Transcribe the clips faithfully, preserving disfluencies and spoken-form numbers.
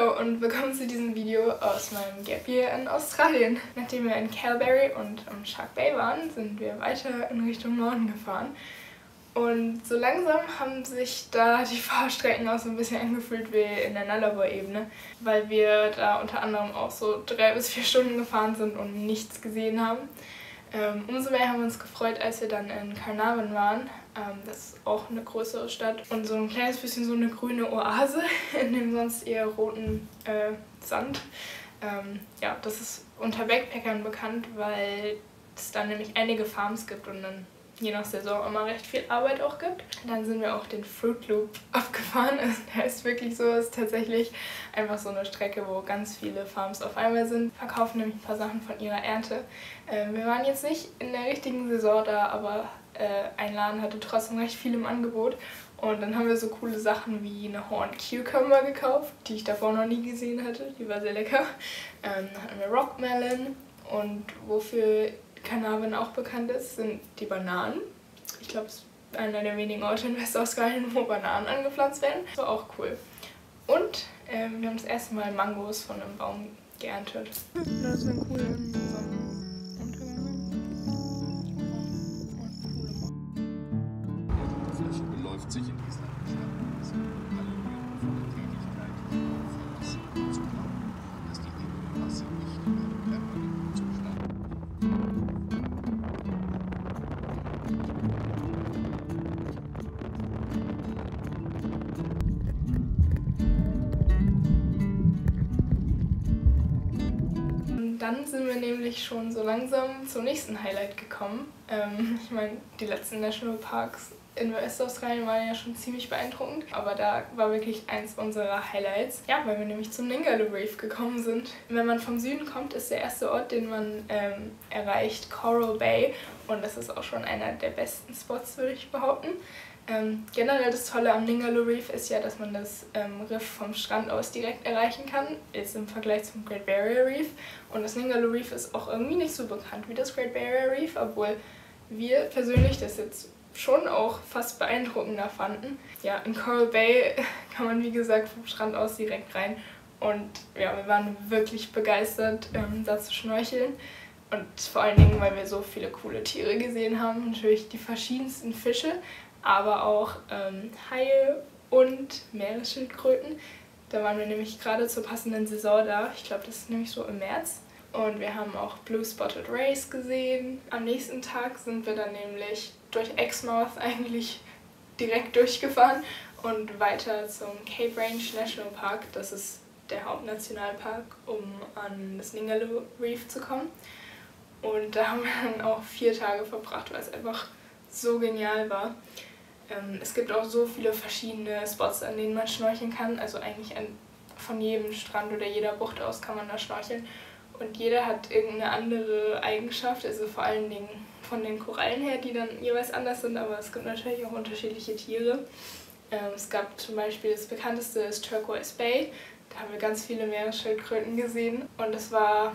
Hallo und willkommen zu diesem Video aus meinem Gap Year in Australien. Nachdem wir in Kalbarri und am Shark Bay waren, sind wir weiter in Richtung Norden gefahren. Und so langsam haben sich da die Fahrstrecken auch so ein bisschen angefühlt wie in der Nullarbor-Ebene, weil wir da unter anderem auch so drei bis vier Stunden gefahren sind und nichts gesehen haben. Umso mehr haben wir uns gefreut, als wir dann in Carnarvon waren. Das ist auch eine größere Stadt und so ein kleines bisschen so eine grüne Oase in dem sonst eher roten äh, Sand. Ähm, ja, das ist unter Backpackern bekannt, weil es dann nämlich einige Farms gibt und dann je nach Saison immer recht viel Arbeit auch gibt. Dann sind wir auch den Fruit Loop abgefahren. Also, der ist wirklich so, ist tatsächlich einfach so eine Strecke, wo ganz viele Farms auf einmal sind, verkaufen nämlich ein paar Sachen von ihrer Ernte. Ähm, wir waren jetzt nicht in der richtigen Saison da, aber äh, ein Laden hatte trotzdem recht viel im Angebot. Und dann haben wir so coole Sachen wie eine Horn Cucumber gekauft, die ich davor noch nie gesehen hatte. Die war sehr lecker. Ähm, dann hatten wir Rockmelon und wofür Carnarvon auch bekannt ist, sind die Bananen. Ich glaube, es ist einer der wenigen Orte in Westaustralien, wo Bananen angepflanzt werden. Das war auch cool. Und äh, wir haben das erste Mal Mangos von einem Baum geerntet. Das sind coole Sonnenuntergänge. Vielleicht beläuft sich in dieser Dann sind wir nämlich schon so langsam zum nächsten Highlight gekommen. Ähm, ich meine, die letzten Nationalparks in Westaustralien waren ja schon ziemlich beeindruckend, aber da war wirklich eins unserer Highlights, ja, weil wir nämlich zum Ningaloo Reef gekommen sind. Wenn man vom Süden kommt, ist der erste Ort, den man ähm, erreicht, Coral Bay, und das ist auch schon einer der besten Spots, würde ich behaupten. Ähm, generell das Tolle am Ningaloo Reef ist ja, dass man das ähm, Riff vom Strand aus direkt erreichen kann, jetzt im Vergleich zum Great Barrier Reef. Und das Ningaloo Reef ist auch irgendwie nicht so bekannt wie das Great Barrier Reef, obwohl wir persönlich das jetzt schon auch fast beeindruckender fanden. Ja, in Coral Bay kann man, wie gesagt, vom Strand aus direkt rein. Und ja, wir waren wirklich begeistert, ähm, da zu schnorcheln. Und vor allen Dingen, weil wir so viele coole Tiere gesehen haben. Natürlich die verschiedensten Fische, aber auch ähm, Haie und Meeresschildkröten. Da waren wir nämlich gerade zur passenden Saison da. Ich glaube, das ist nämlich so im März. Und wir haben auch Blue-Spotted Rays gesehen. Am nächsten Tag sind wir dann nämlich durch Exmouth eigentlich direkt durchgefahren und weiter zum Cape Range National Park. Das ist der Hauptnationalpark, um an das Ningaloo Reef zu kommen. Und da haben wir dann auch vier Tage verbracht, weil es einfach so genial war. Es gibt auch so viele verschiedene Spots, an denen man schnorcheln kann. Also eigentlich von jedem Strand oder jeder Bucht aus kann man da schnorcheln. Und jeder hat irgendeine andere Eigenschaft, also vor allen Dingen von den Korallen her, die dann jeweils anders sind, aber es gibt natürlich auch unterschiedliche Tiere. Es gab zum Beispiel, das bekannteste ist Turquoise Bay, da haben wir ganz viele Meeresschildkröten gesehen und es war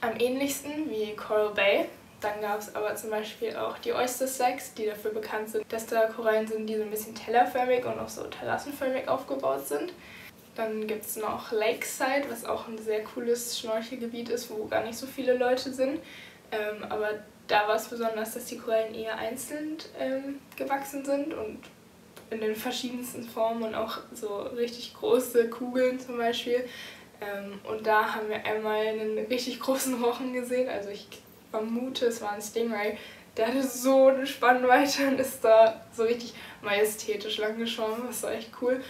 am ähnlichsten wie Coral Bay. Dann gab es aber zum Beispiel auch die Oyster Sacks, die dafür bekannt sind, dass da Korallen sind, die so ein bisschen tellerförmig und auch so talassenförmig aufgebaut sind. Dann gibt es noch Lakeside, was auch ein sehr cooles Schnorchelgebiet ist, wo gar nicht so viele Leute sind. Ähm, aber da war es besonders, dass die Korallen eher einzeln ähm, gewachsen sind und in den verschiedensten Formen und auch so richtig große Kugeln zum Beispiel. Ähm, und da haben wir einmal einen richtig großen Rochen gesehen, also ich vermute, es war ein Stingray. Der hatte so eine Spannweite und ist da so richtig majestätisch langgeschwommen, das war echt cool.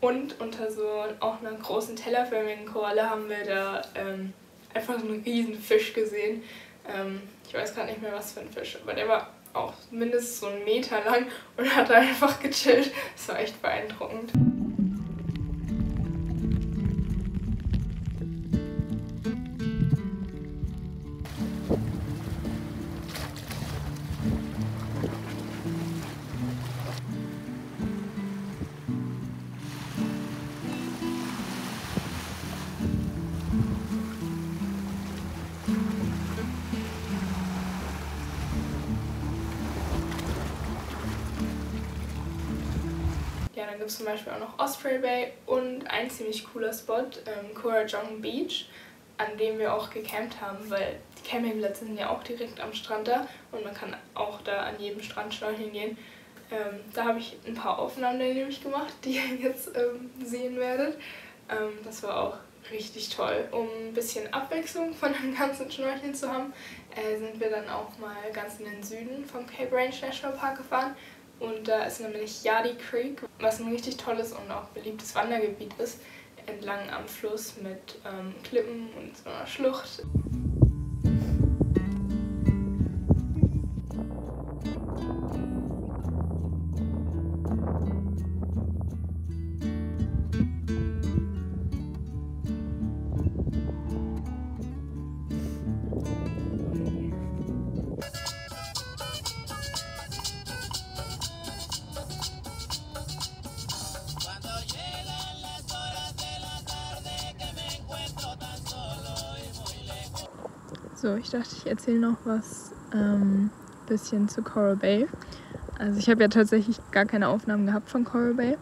Und unter so auch einer großen tellerförmigen Koralle haben wir da ähm, einfach so einen riesen Fisch gesehen. Ähm, ich weiß gerade nicht mehr, was für ein Fisch, aber der war auch mindestens so einen Meter lang und hat da einfach gechillt. Das war echt beeindruckend. dann gibt es zum Beispiel auch noch Osprey Bay und ein ziemlich cooler Spot, ähm, Kurajong Beach, an dem wir auch gecampt haben, weil die Campingplätze sind ja auch direkt am Strand da und man kann auch da an jedem Strand schnorcheln gehen. Ähm, da habe ich ein paar Aufnahmen nämlich gemacht, die ihr jetzt ähm, sehen werdet. Ähm, das war auch richtig toll. Um ein bisschen Abwechslung von dem ganzen Schnorcheln zu haben, äh, sind wir dann auch mal ganz in den Süden vom Cape Range National Park gefahren. Und da ist nämlich Yardie Creek, was ein richtig tolles und auch beliebtes Wandergebiet ist, entlang am Fluss mit ähm, Klippen und so einer Schlucht. So, ich dachte, ich erzähle noch was ähm, bisschen zu Coral Bay. Also ich habe ja tatsächlich gar keine Aufnahmen gehabt von Coral Bay,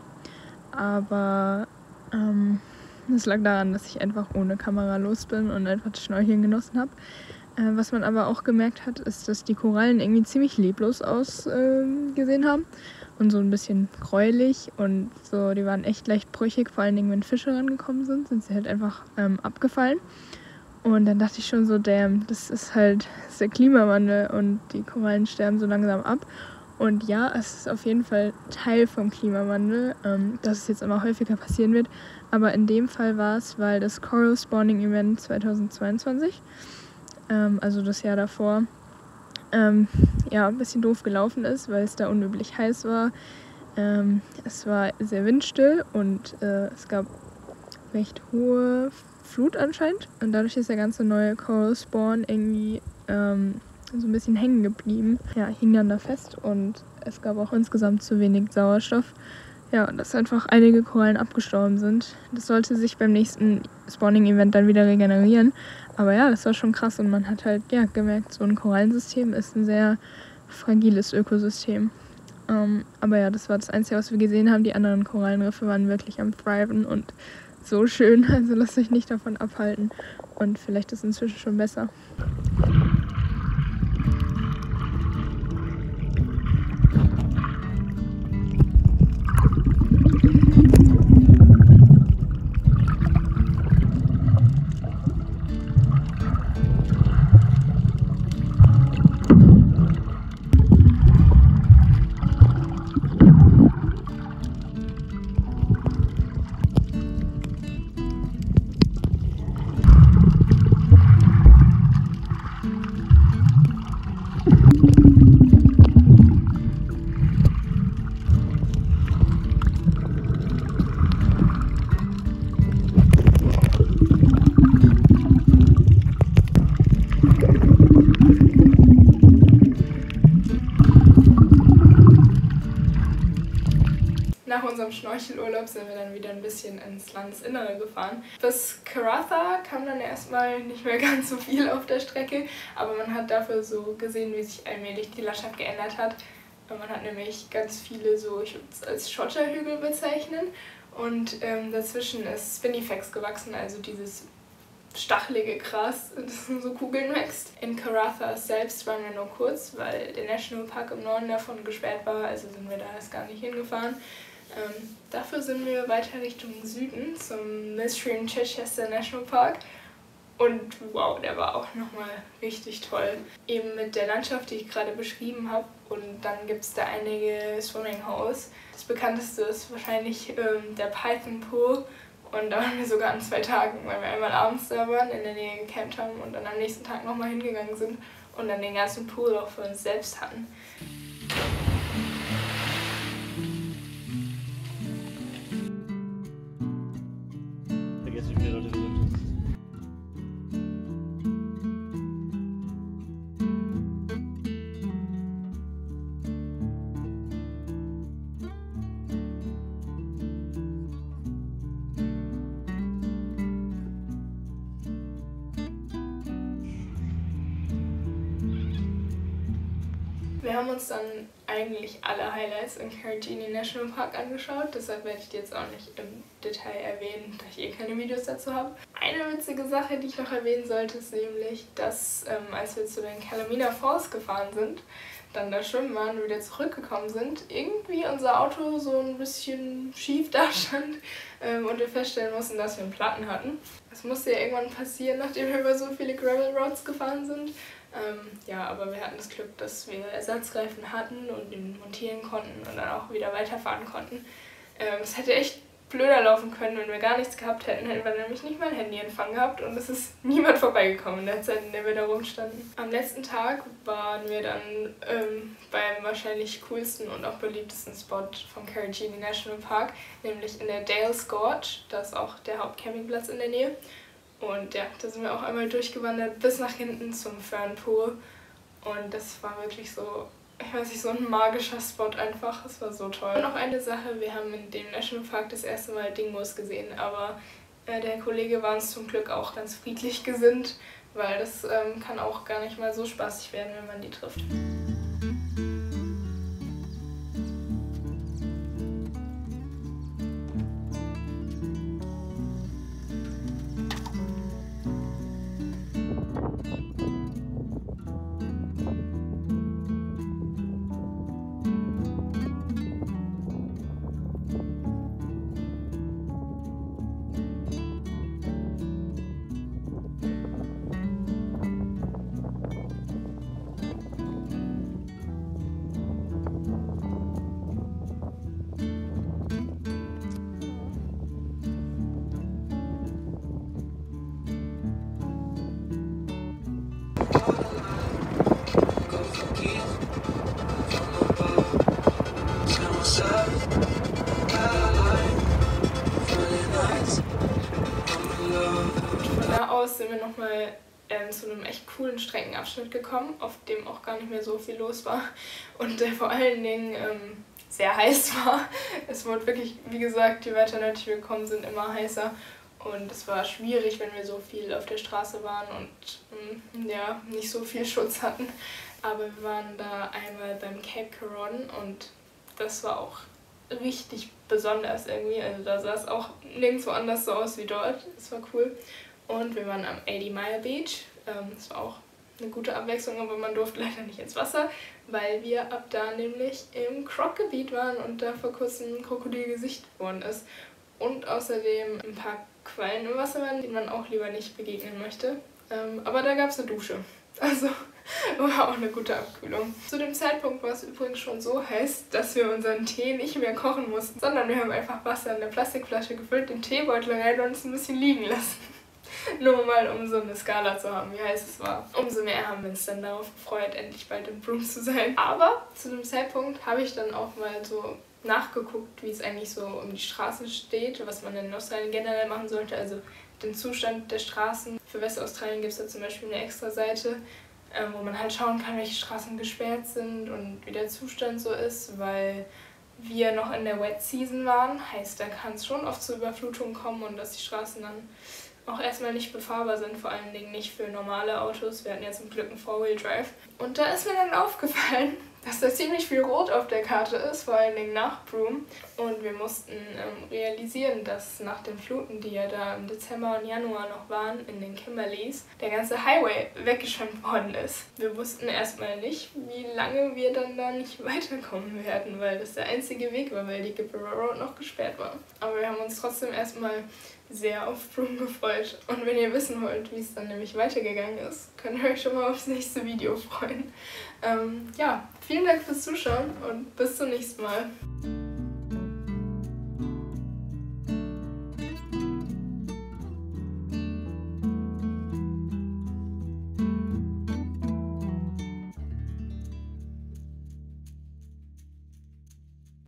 aber ähm, das lag daran, dass ich einfach ohne Kamera los bin und einfach das Schnorcheln genossen habe. Äh, was man aber auch gemerkt hat, ist, dass die Korallen irgendwie ziemlich leblos ausgesehen äh, haben und so ein bisschen gräulich und so, die waren echt leicht brüchig, vor allen Dingen, wenn Fische rangekommen sind, sind sie halt einfach ähm, abgefallen. Und dann dachte ich schon so, damn, das ist halt das ist der Klimawandel und die Korallen sterben so langsam ab. Und ja, es ist auf jeden Fall Teil vom Klimawandel, ähm, dass es jetzt immer häufiger passieren wird. Aber in dem Fall war es, weil das Coral Spawning Event zweitausendzweiundzwanzig, ähm, also das Jahr davor, ähm, ja, ein bisschen doof gelaufen ist, weil es da unüblich heiß war. Ähm, es war sehr windstill und äh, es gab recht hohe Flut anscheinend und dadurch ist der ganze neue Coral Spawn irgendwie ähm, so ein bisschen hängen geblieben. Ja, hing dann da fest und es gab auch insgesamt zu wenig Sauerstoff. Ja, und dass einfach einige Korallen abgestorben sind. Das sollte sich beim nächsten Spawning-Event dann wieder regenerieren. Aber ja, das war schon krass und man hat halt ja gemerkt, so ein Korallensystem ist ein sehr fragiles Ökosystem. Ähm, aber ja, das war das Einzige, was wir gesehen haben. Die anderen Korallenriffe waren wirklich am Thriven und so schön, also lasst euch nicht davon abhalten und vielleicht ist es inzwischen schon besser. Nach unserem Schnorchelurlaub sind wir dann wieder ein bisschen ins Landesinnere gefahren. Bis Karratha kam dann erstmal nicht mehr ganz so viel auf der Strecke, aber man hat dafür so gesehen, wie sich allmählich die Landschaft geändert hat. Man hat nämlich ganz viele so, ich würde es als Schotterhügel bezeichnen, und ähm, dazwischen ist Spinifex gewachsen, also dieses stachelige Gras, das in so Kugeln wächst. In Karratha selbst waren wir nur kurz, weil der Nationalpark im Norden davon gesperrt war, also sind wir da erst gar nicht hingefahren. Ähm, dafür sind wir weiter Richtung Süden zum Millstream Chichester National Park und wow, der war auch nochmal richtig toll. Eben mit der Landschaft, die ich gerade beschrieben habe, und dann gibt es da einige Swimming Holes. Das bekannteste ist wahrscheinlich ähm, der Python-Pool, und da waren wir sogar an zwei Tagen, weil wir einmal abends da waren, in der Nähe gecampt haben und dann am nächsten Tag nochmal hingegangen sind und dann den ganzen Pool auch für uns selbst hatten. Wir haben uns dann eigentlich alle Highlights im Karijini National Park angeschaut, deshalb werde ich die jetzt auch nicht im Detail erwähnen, da ich eh keine Videos dazu habe. Eine witzige Sache, die ich noch erwähnen sollte, ist nämlich, dass ähm, als wir zu den Kalamina Falls gefahren sind, dann da schwimmen waren und wieder zurückgekommen sind, irgendwie unser Auto so ein bisschen schief da stand ähm, und wir feststellen mussten, dass wir einen Platten hatten. Das musste ja irgendwann passieren, nachdem wir über so viele Gravel Roads gefahren sind. Ähm, ja, aber wir hatten das Glück, dass wir Ersatzreifen hatten und ihn montieren konnten und dann auch wieder weiterfahren konnten. Es ähm, hätte echt blöder laufen können, wenn wir gar nichts gehabt hätten, hätten wir nämlich nicht mal ein Handyempfang gehabt und es ist niemand vorbeigekommen in der Zeit, in der wir da rumstanden. Am letzten Tag waren wir dann ähm, beim wahrscheinlich coolsten und auch beliebtesten Spot vom Karijini National Park, nämlich in der Dales Gorge, das ist auch der Hauptcampingplatz in der Nähe. Und ja, da sind wir auch einmal durchgewandert bis nach hinten zum Fernpool und das war wirklich so, ich weiß nicht, so ein magischer Spot einfach. Es war so toll. Und noch eine Sache, wir haben in dem Nationalpark das erste Mal Dingos gesehen, aber äh, der Kollege war uns zum Glück auch ganz friedlich gesinnt, weil das ähm, kann auch gar nicht mal so spaßig werden, wenn man die trifft. Sind wir nochmal ähm, zu einem echt coolen Streckenabschnitt gekommen, auf dem auch gar nicht mehr so viel los war und der vor allen Dingen ähm, sehr heiß war. Es wurde wirklich, wie gesagt, je weiter nördlich wir gekommen sind, immer heißer und es war schwierig, wenn wir so viel auf der Straße waren und mh, ja, nicht so viel Schutz hatten. Aber wir waren da einmal beim Cape Carnarvon und das war auch richtig besonders irgendwie. Also da sah es auch nirgendwo anders so aus wie dort. Es war cool. Und wir waren am eighty-Mile-Beach. Das war auch eine gute Abwechslung, aber man durfte leider nicht ins Wasser, weil wir ab da nämlich im Croc-Gebiet waren und da vor kurzem ein Krokodil gesichtet worden ist. Und außerdem ein paar Quallen im Wasser waren, denen man auch lieber nicht begegnen möchte. Aber da gab es eine Dusche. Also war auch eine gute Abkühlung. Zu dem Zeitpunkt war es übrigens schon so heiß, dass wir unseren Tee nicht mehr kochen mussten, sondern wir haben einfach Wasser in der Plastikflasche gefüllt, den Teebeutel rein und es ein bisschen liegen lassen. Nur mal, um so eine Skala zu haben, wie heiß es war. Umso mehr haben wir uns dann darauf gefreut, endlich bald in Broome zu sein. Aber zu dem Zeitpunkt habe ich dann auch mal so nachgeguckt, wie es eigentlich so um die Straßen steht, was man in Australien generell machen sollte, also den Zustand der Straßen. Für Westaustralien gibt es da zum Beispiel eine extra Seite, wo man halt schauen kann, welche Straßen gesperrt sind und wie der Zustand so ist, weil wir noch in der Wet Season waren. Heißt, da kann es schon oft zu Überflutungen kommen und dass die Straßen dann auch erstmal nicht befahrbar sind, vor allen Dingen nicht für normale Autos. Wir hatten ja zum Glück einen Four-Wheel-Drive. Und da ist mir dann aufgefallen, dass da ziemlich viel Rot auf der Karte ist, vor allen Dingen nach Broome. Und wir mussten ähm, realisieren, dass nach den Fluten, die ja da im Dezember und Januar noch waren, in den Kimberleys, der ganze Highway weggeschwemmt worden ist. Wir wussten erstmal nicht, wie lange wir dann da nicht weiterkommen werden, weil das der einzige Weg war, weil die Gippera Road noch gesperrt war. Aber wir haben uns trotzdem erstmal sehr auf Broome gefreut. Und wenn ihr wissen wollt, wie es dann nämlich weitergegangen ist, könnt ihr euch schon mal aufs nächste Video freuen. Ähm, ja, vielen Dank fürs Zuschauen und bis zum nächsten Mal.